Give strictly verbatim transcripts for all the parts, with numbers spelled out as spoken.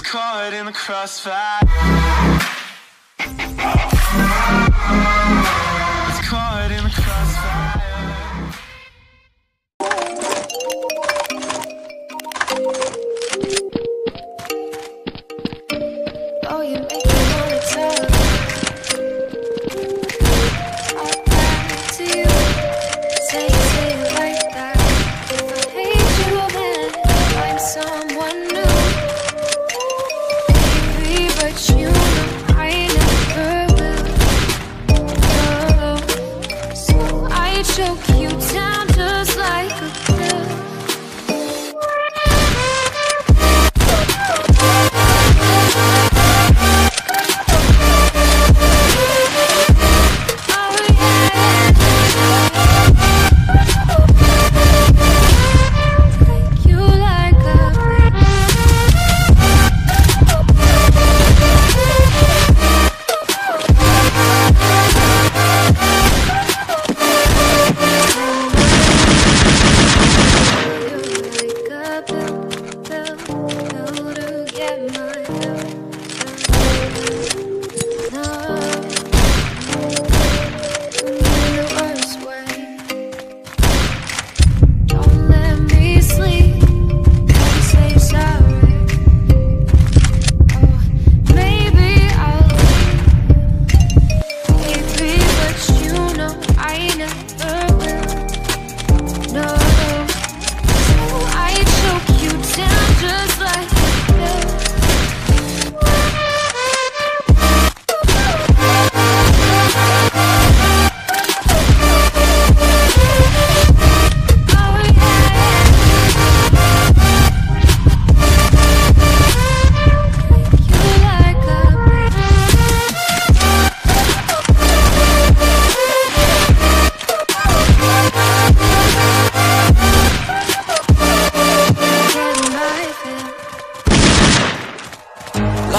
was caught in the crossfire. Was caught in the crossfire. Oh, you make me wanna tell you. I'll back to you. Say you say it like that. If I hate you, well then find someone new. But you know I never will, oh, so I choke you down just like a pill.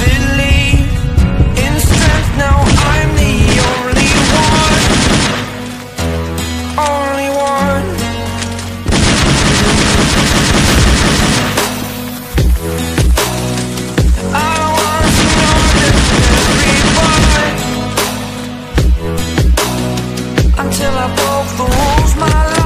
believe in strength. Now I'm the only one, only one. I want to know that everyone, until I broke the rules, my life.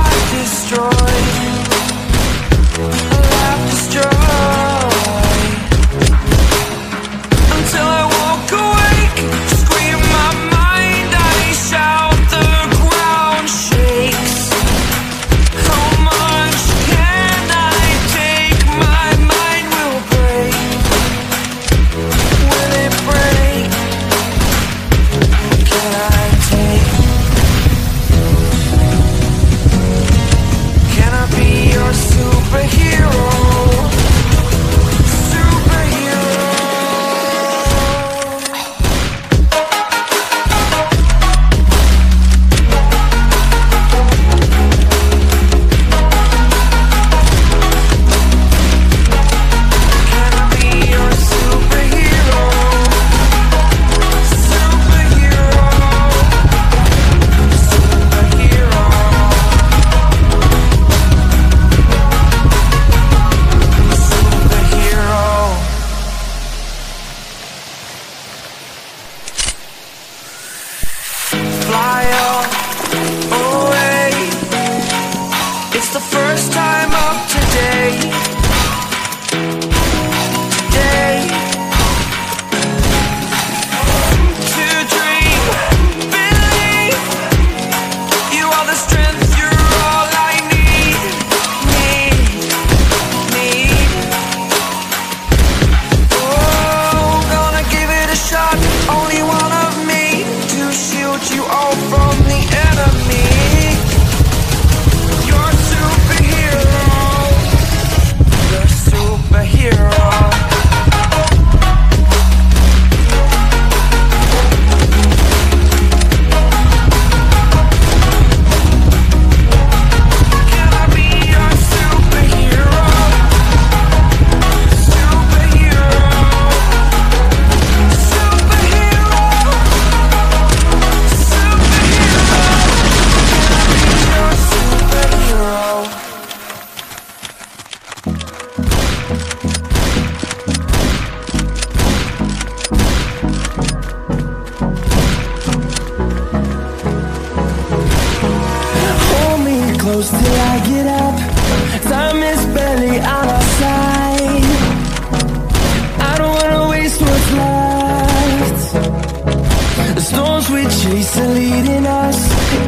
dreams we chase are leading us,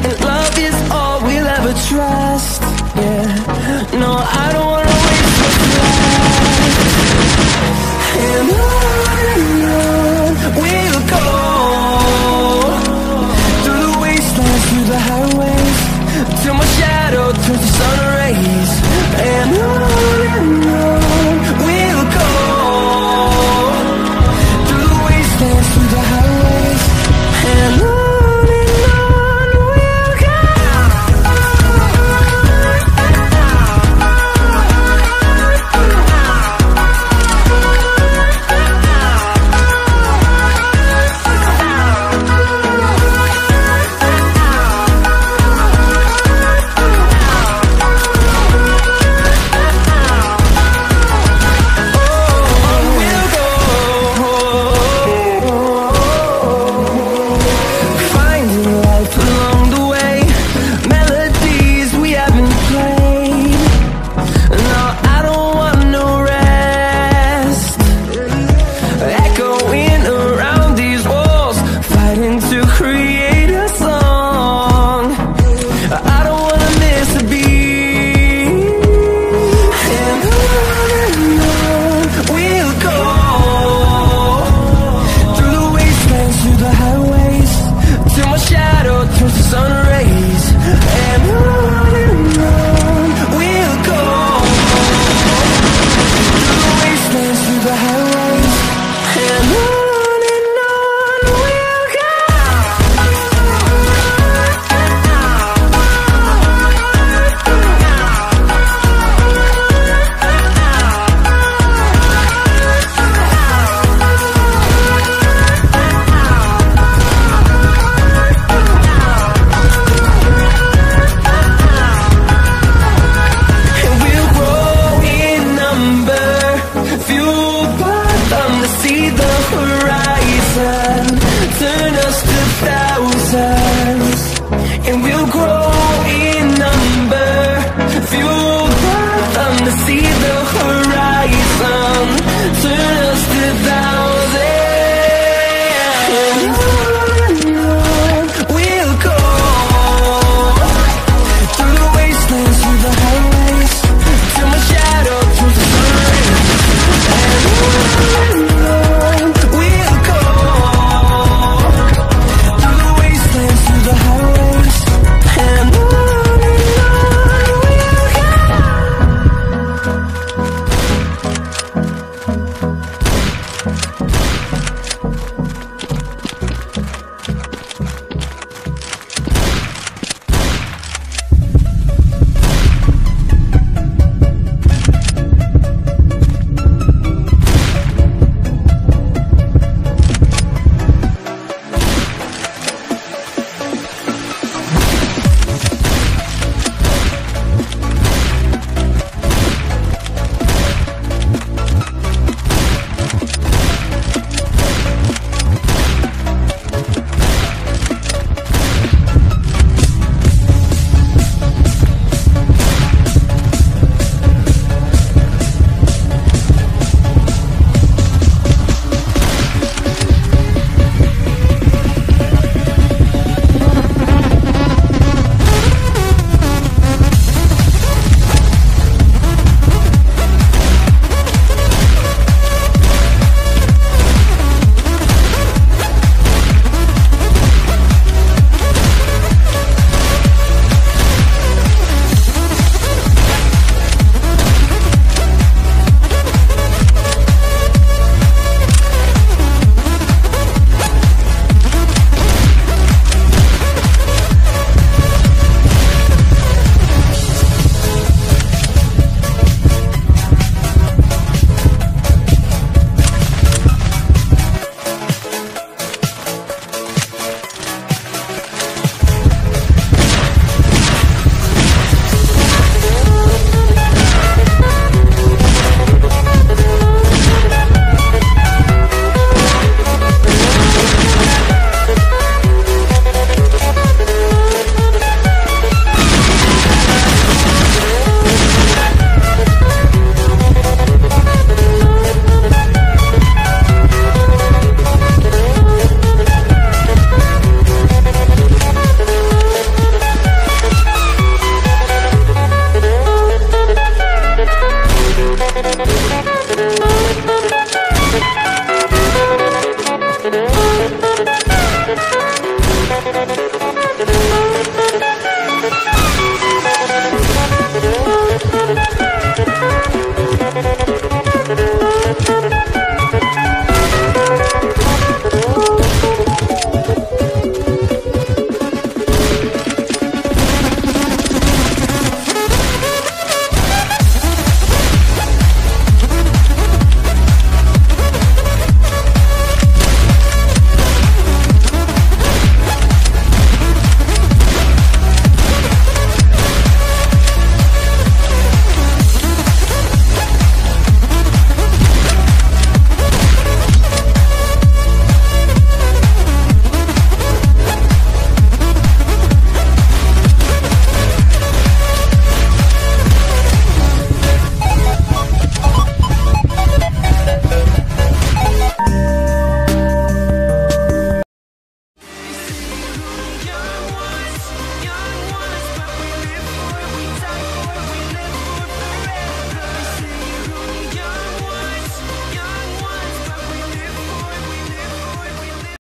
and love is all we'll ever trust. Yeah, no, I don't wanna waste what's left. And on we'll go, through the wastelands, through the highways, till my shadow turns to sun rays. And on and on we'll go, through the wastelands, through the highways. See the horizon, turn us to that.